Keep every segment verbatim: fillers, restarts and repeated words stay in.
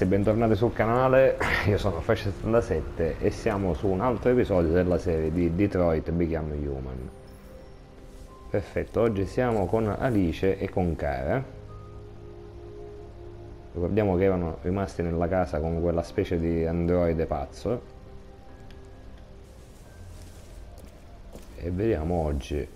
ragazzi, bentornati sul canale, io sono Frash settantasette e siamo su un altro episodio della serie di Detroit Become Human. Perfetto, oggi siamo con Alice e con Cara. Ricordiamo che erano rimasti nella casa con quella specie di androide pazzo. E vediamo oggi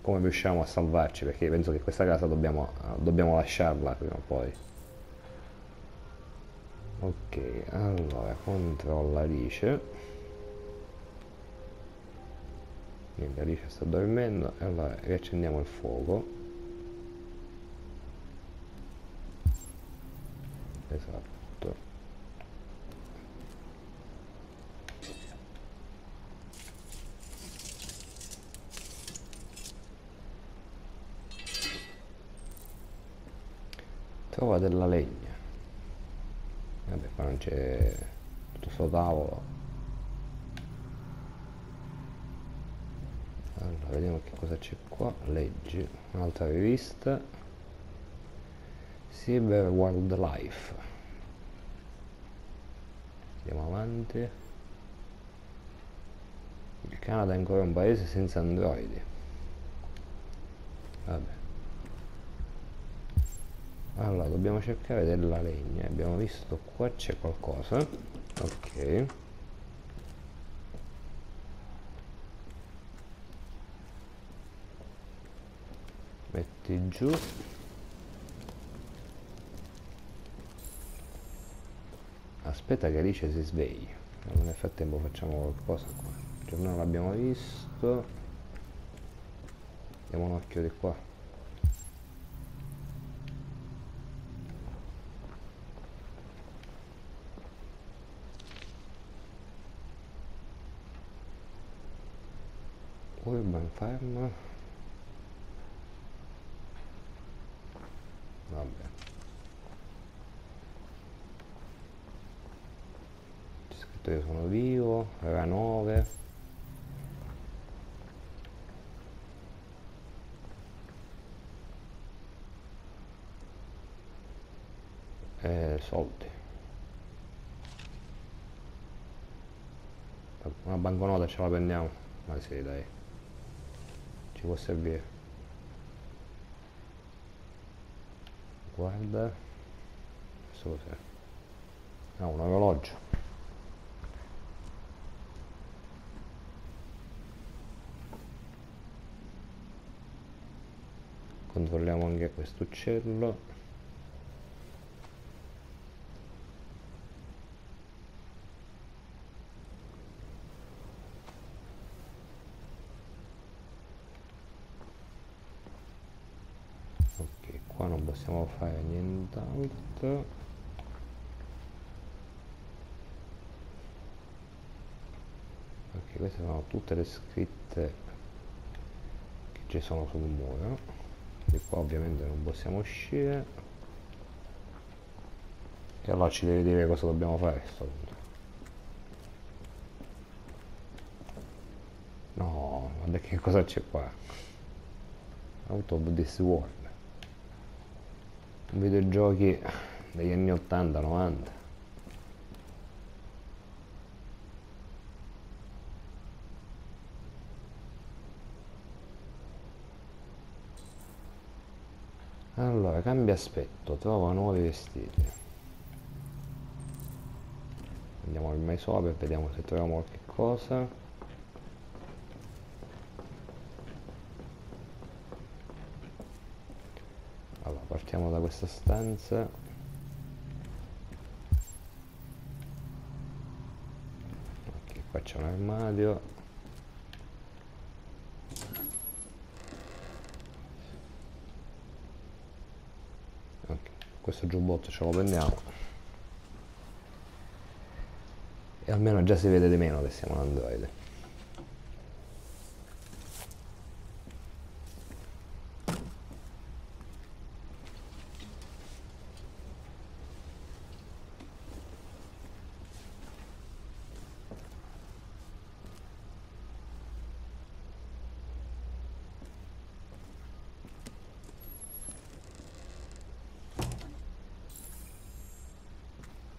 come riusciamo a salvarci, perché penso che questa casa dobbiamo, dobbiamo lasciarla prima o poi. Ok, allora controlla Alice. Niente, Alice sta dormendo. Allora riaccendiamo il fuoco. Esatto. Trova della legna. Vabbè, qua non c'è tutto sto tavolo. Allora, vediamo che cosa c'è qua. Leggi, un'altra rivista. Cyber Wildlife. Andiamo avanti. Il Canada è ancora un paese senza androidi. Vabbè. Allora, dobbiamo cercare della legna. Abbiamo visto qua c'è qualcosa. Ok. Metti giù. Aspetta che Alice si svegli. Allora, nel frattempo facciamo qualcosa qua. Il giornale l'abbiamo visto. Diamo un occhio di qua. Urban Farm. Vabbè, c'è scritto io sono vivo, era nove. Eh, soldi. Una banconota ce la prendiamo. Ma sì, dai, può servire. Guarda, questo cos'è? Ah, un orologio. Controlliamo anche quest'uccello. Qua non possiamo fare nient'altro. Ok, queste sono tutte le scritte che ci sono sul muro. Di qua ovviamente non possiamo uscire. E allora ci deve dire cosa dobbiamo fare a questo punto. No, guarda che cosa c'è qua. Out of this world. Videogiochi degli anni ottanta novanta. Allora, cambia aspetto, trova nuovi vestiti. Andiamo al mesopo e vediamo se troviamo qualche cosa. Partiamo da questa stanza. Ok, qua c'è un armadio. Ok, questo giubbotto ce lo prendiamo. E almeno già si vede di meno che siamo un androide.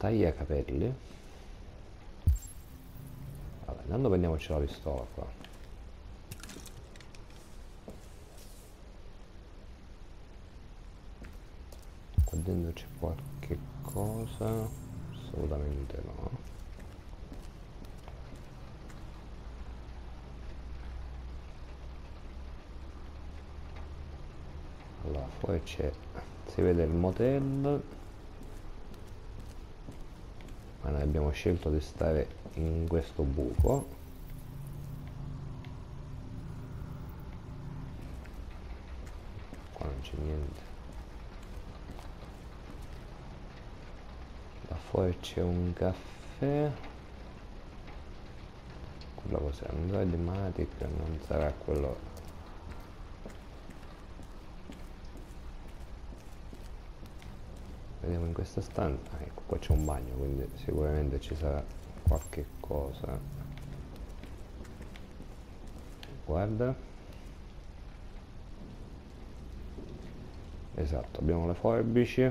battaglia capelli. Vabbè, andando prendiamoci la pistola qua. Qua dentro c'è qualche cosa? Assolutamente no. Allora, poi c'è, si vede il motel, ma noi abbiamo scelto di stare in questo buco. Qua non c'è niente. Là fuori c'è un caffè. Quella cos'è? Android Matic, non sarà quello. Vediamo in questa stanza, ah, ecco qua c'è un bagno, quindi sicuramente ci sarà qualche cosa. Guarda, esatto, abbiamo le forbici.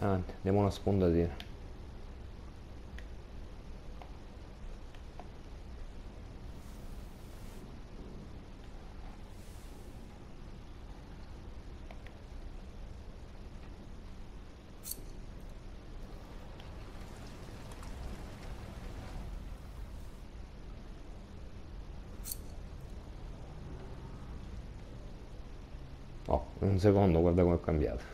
Ah, diamo una sfondatina. Un secondo, guarda come ho cambiato.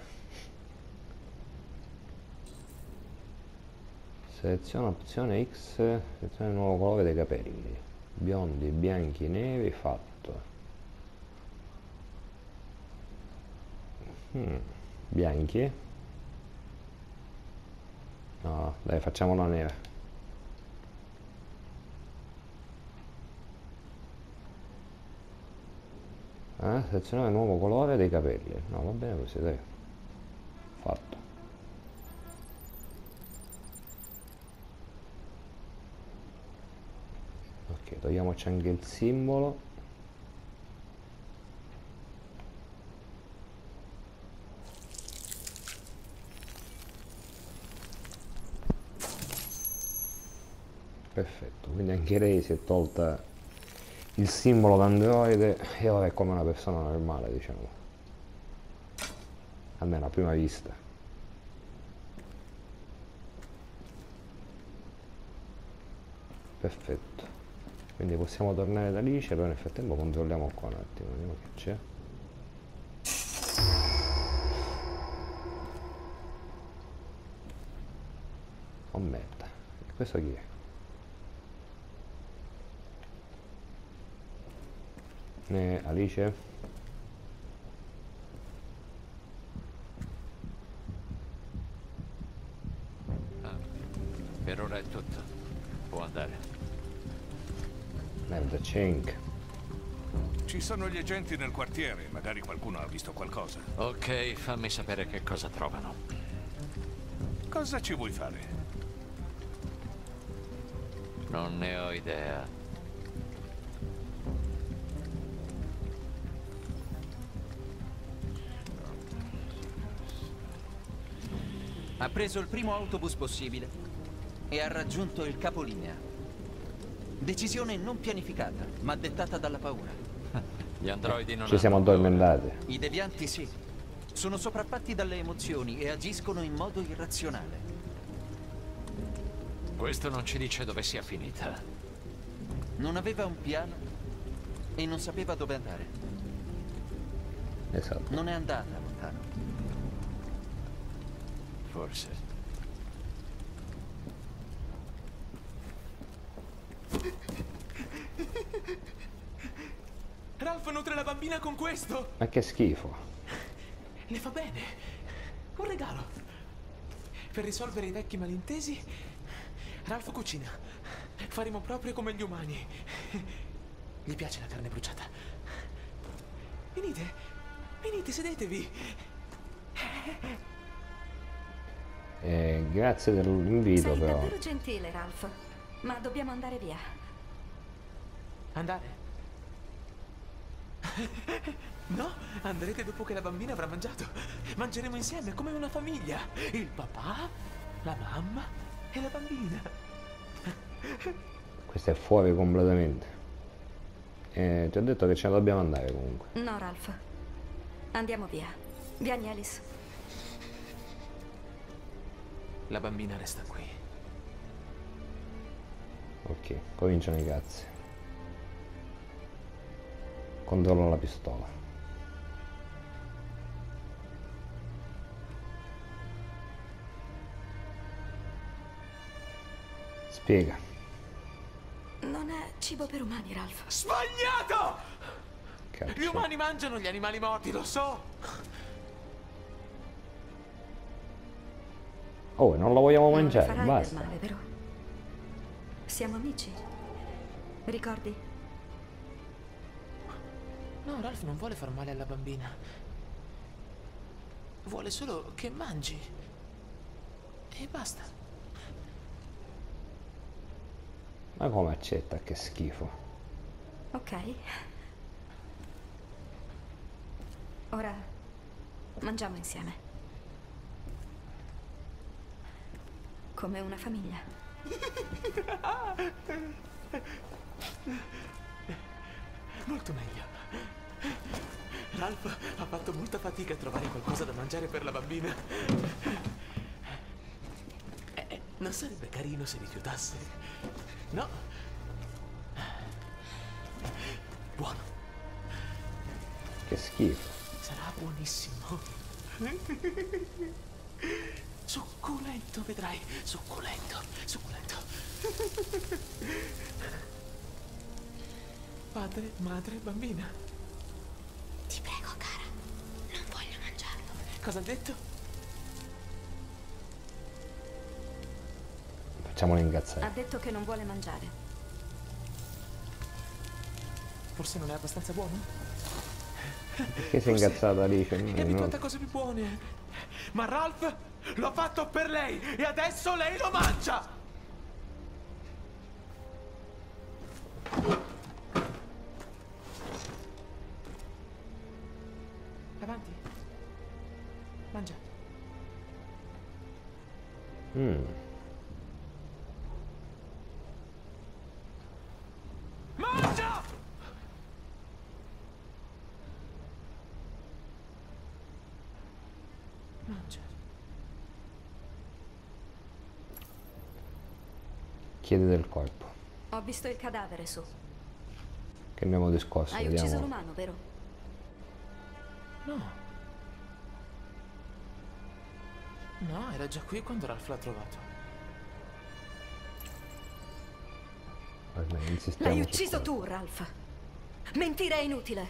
Seleziona opzione X, seleziona il nuovo colore dei capelli. Biondi, bianchi, neri, fatto. Hmm. Bianchi? No, dai, facciamola nera. Eh, selezionare il nuovo colore dei capelli. No, va bene così, dai. Fatto. Ok, togliamoci anche il simbolo. Perfetto, quindi anche lei si è tolta il simbolo d'androide e ora è come una persona normale, diciamo, almeno a prima vista. Perfetto, quindi possiamo tornare da Alice, però nel frattempo controlliamo qua un attimo, vediamo che c'è. Oh merda, e questo chi è? Eh, Alice? Ah, per ora è tutto, può andare. Merda, Cink. Ci sono gli agenti nel quartiere, magari qualcuno ha visto qualcosa. Ok, fammi sapere che cosa trovano. Cosa ci vuoi fare? Non ne ho idea. Ha preso il primo autobus possibile e ha raggiunto il capolinea. Decisione non pianificata, ma dettata dalla paura. Gli androidi non ci siamo addormentati. I devianti sì. Sono sopraffatti dalle emozioni e agiscono in modo irrazionale. Questo non ci dice dove sia finita. Non aveva un piano e non sapeva dove andare. Esatto. Non è andata lontano. Forse. Ralph nutre la bambina con questo. Ma che schifo. Le fa bene. Un regalo. Per risolvere i vecchi malintesi, Ralph cucina. Faremo proprio come gli umani. Gli piace la carne bruciata. Venite, venite, sedetevi. Eh, grazie dell'invito, però. Sei davvero gentile, Ralph. Ma dobbiamo andare via. Andare? No, andrete dopo che la bambina avrà mangiato. Mangeremo insieme come una famiglia. Il papà, la mamma e la bambina. Questa è fuori completamente. Eh, ti ho detto che ce ne dobbiamo andare comunque. No, Ralph. Andiamo via. Vieni, Alice. La bambina resta qui. Ok, cominciano i cazzi. Controllo la pistola. Spiega. Non è cibo per umani, Ralph. Sbagliato! Cazzo. Gli umani mangiano gli animali morti, lo so. Oh, non la vogliamo mangiare, non basta. Male, vero? Siamo amici. Ricordi? No, Ralph non vuole far male alla bambina. Vuole solo che mangi. E basta. Ma come accetta? Che schifo. Ok. Ora mangiamo insieme. Come una famiglia. Molto meglio. Ralph ha fatto molta fatica a trovare qualcosa da mangiare per la bambina. Eh, non sarebbe carino se rifiutasse. No. Buono. Che schifo. Sarà buonissimo. Succulento, vedrai. Succulento, succulento. Padre, madre, bambina. Ti prego, cara, non voglio mangiarlo. Cosa ha detto? Facciamolo ingazzare. Ha detto che non vuole mangiare. Forse non è abbastanza buono? Perché sei ingazzata, Alice? È abituata a cose più buone. Ma Ralph l'ho fatto per lei e adesso lei lo mangia! Chiede del corpo. Ho visto il cadavere su. Che abbiamo discorso. Hai vediamo. Ucciso l'umano, vero? No. No, era già qui quando Ralph l'ha trovato. L'hai ucciso tu, Ralph. Mentire è inutile.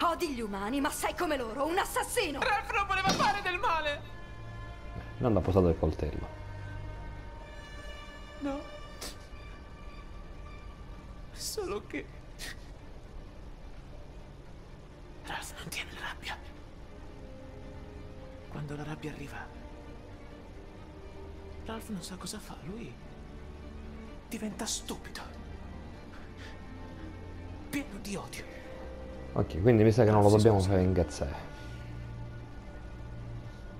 Odi gli umani, ma sei come loro, un assassino. Ralph non voleva fare del male. Non ha posato il coltello. No, solo che Ralph non tiene la rabbia. Quando la rabbia arriva, Ralph non sa cosa fa, lui diventa stupido, pieno di odio. Ok, quindi mi sa che non lo dobbiamo fare ingazzare.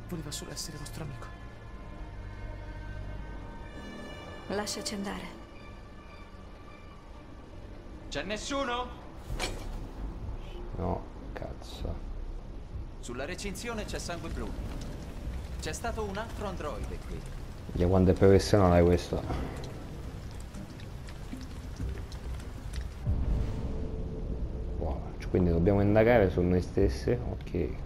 Voleva solo essere vostro amico. Lasciaci andare. C'è nessuno? No, cazzo. Sulla recinzione c'è sangue blu. C'è stato un altro androide qui. Io quando è professionale questo. Wow. Quindi dobbiamo indagare su noi stessi. Ok.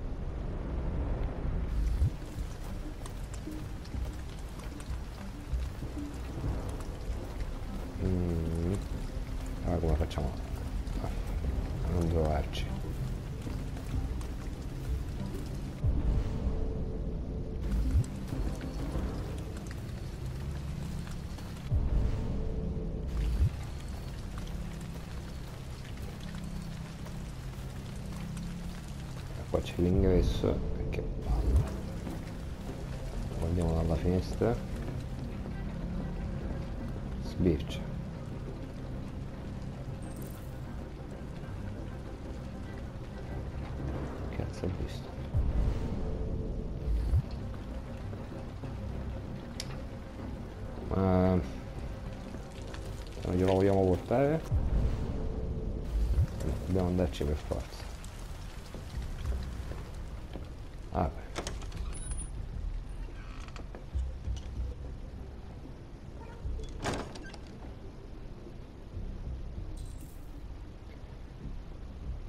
Qua c'è l'ingresso, che palle. Guardiamo dalla finestra. Sbircia. hacer listo. Ah, lo vogliamo portare? Dobbiamo andarci per forza. Ah, beh.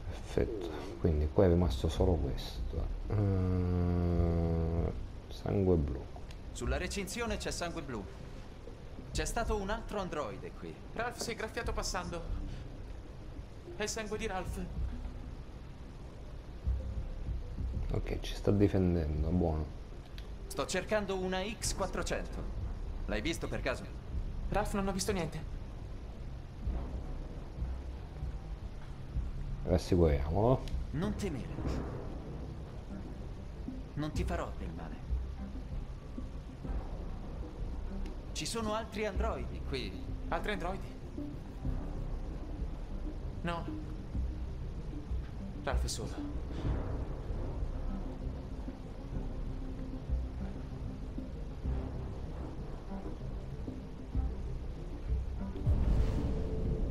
Perfetto, quindi qua è rimasto solo questo. Uh, sangue blu. Sulla recinzione c'è sangue blu. C'è stato un altro androide qui. Ralph si è graffiato passando. È il sangue di Ralph. Ok, ci sta difendendo, buono. Sto cercando una X quattrocento. L'hai visto per caso? Ralph non ha visto niente. Rassicuriamolo. Non temere. Non ti farò del male. Ci sono altri androidi qui. Altri androidi? No. Ralph è solo.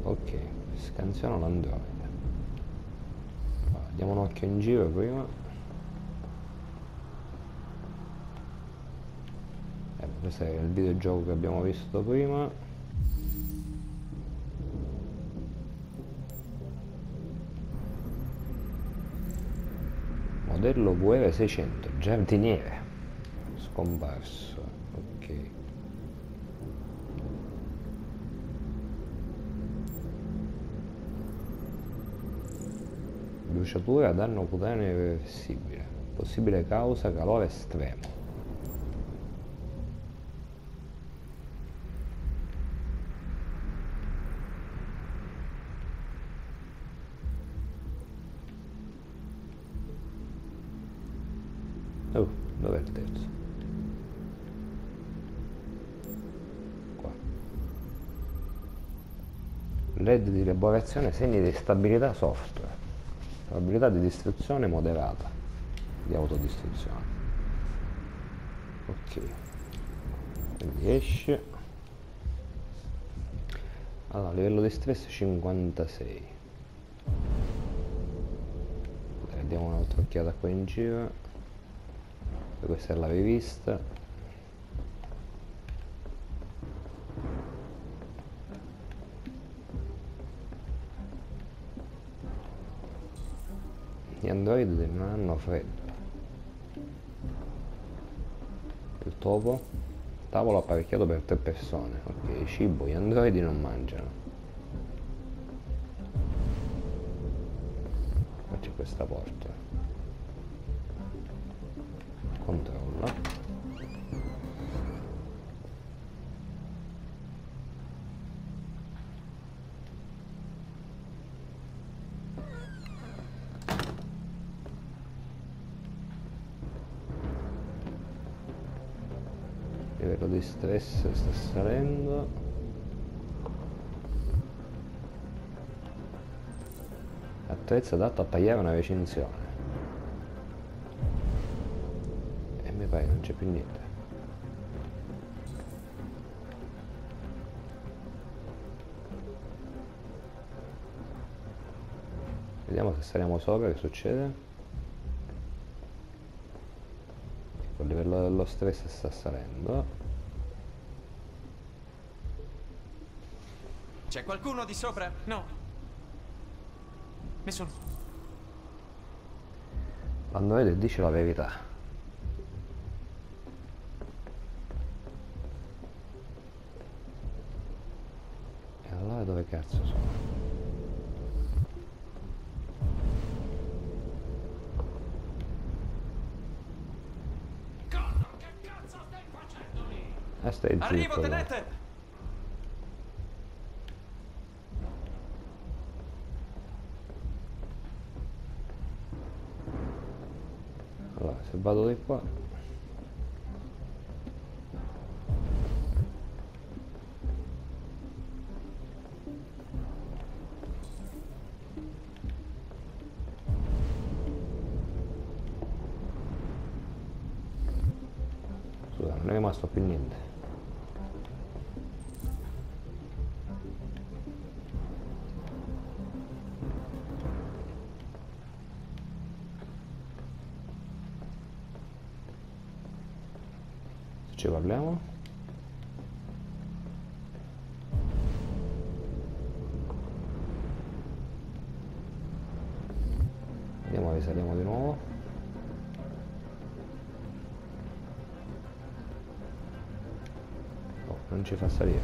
Ok, scansiono l'androide. Diamo un occhio in giro prima. Eh, questo è il videogioco che abbiamo visto prima. Modello V R seicento, giardiniere. Scomparso. Ok. Bruciatura, danno cutaneo irreversibile, possibile causa calore estremo. Oh, dov'è il terzo? Qua. L E D di elaborazione, segni di stabilità software. Probabilità di distruzione moderata, di autodistruzione. Ok, quindi esce. Allora, livello di stress cinquantasei. Dai, diamo un'altra occhiata qua in giro. Questa è la rivista. Gli androidi non hanno freddo. Il topo. Tavolo apparecchiato per tre persone. Ok, cibo, gli androidi non mangiano. Qua c'è questa porta. Controlla. Di stress sta salendo. Attrezzo adatto a tagliare una recinzione. E mi pare non c'è più niente. Vediamo se saliamo sopra, che succede. Il livello dello stress sta salendo. C'è qualcuno di sopra? No. Nessuno. L'androide dice la verità. E allora dove cazzo sono? Connor, che cazzo stai facendo lì? Ah, stai zitto. Arrivo, tenete! Se vado di qua. Nek rimasto più niente. Se ci parliamo. Andiamo, risaliamo di nuovo. Non ci fa salire.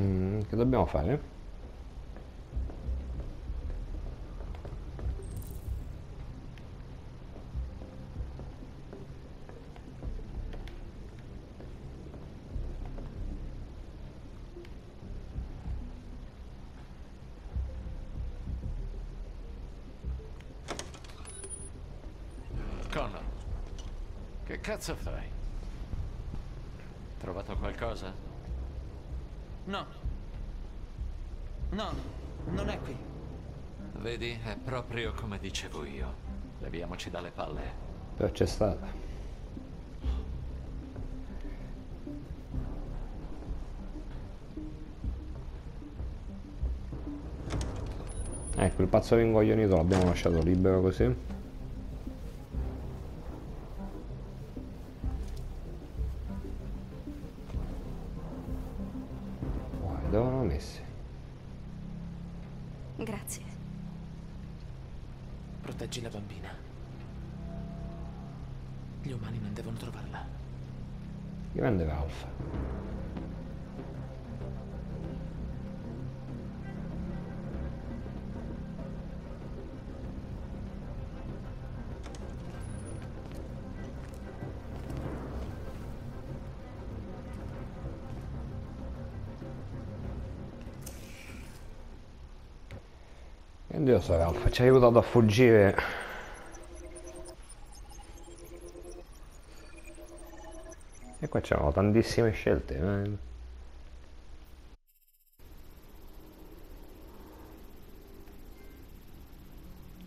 Mm, che dobbiamo fare? Connor, che cazzo fai? Trovato qualcosa? No. No, non è qui. Vedi, è proprio come dicevo io. Leviamoci dalle palle. Però c'è stata. Ecco, il pazzo ringoglionito l'abbiamo lasciato libero così. Grazie. Proteggi la bambina. Gli umani non devono trovarla. Grande Ralph. Dio so, Ralph, ci ha aiutato a fuggire. E qua c'erano tantissime scelte. Eh?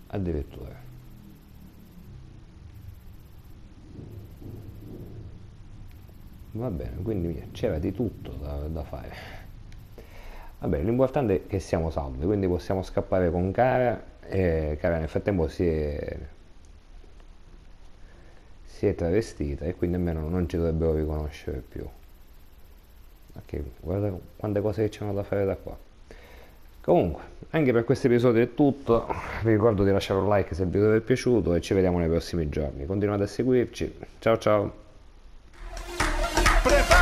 Addirittura. Va bene, quindi c'era di tutto da, da fare. Vabbè, l'importante è che siamo salvi, quindi possiamo scappare con Cara. E Cara nel frattempo si è, si è travestita e quindi almeno non ci dovrebbero riconoscere più. Ok, guarda quante cose che c'hanno da fare da qua. Comunque, anche per questo episodio è tutto. Vi ricordo di lasciare un like se il video vi è piaciuto e ci vediamo nei prossimi giorni. Continuate a seguirci. Ciao ciao!